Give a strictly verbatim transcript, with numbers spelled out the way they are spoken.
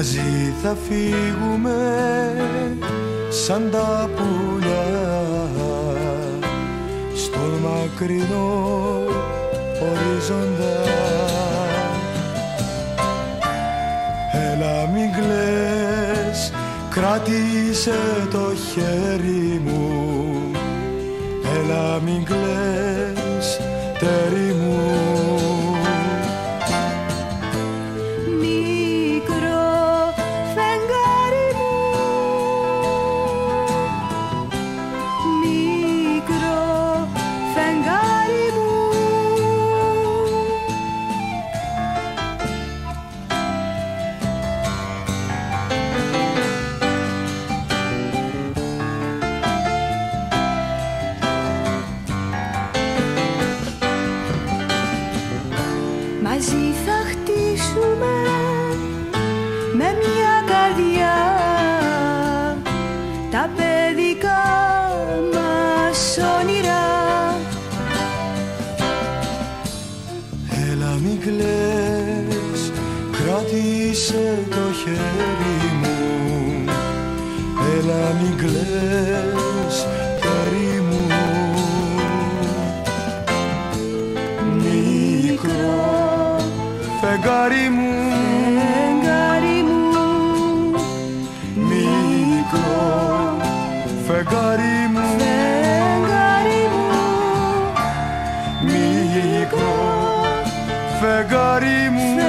Μαζί θα φύγουμε σαν τα πουλιά στον μακρινό οριζόντα. Έλα μην κλαις, κράτησε το χέρι μου. Έλα μην κλαις, τέρι μου. Μαζί θα χτίσουμε με μια καρδιά τα παιδικά μας όνειρα. Έλα μην κλαις, κράτησε το χέρι μου. Έλα μην κλαις, χέρι μου. Μικρό Φεγαρίμου, Φεγαρίμου, μικρό Φεγαρίμου, Φεγαρίμου, μικρό Φεγαρίμου.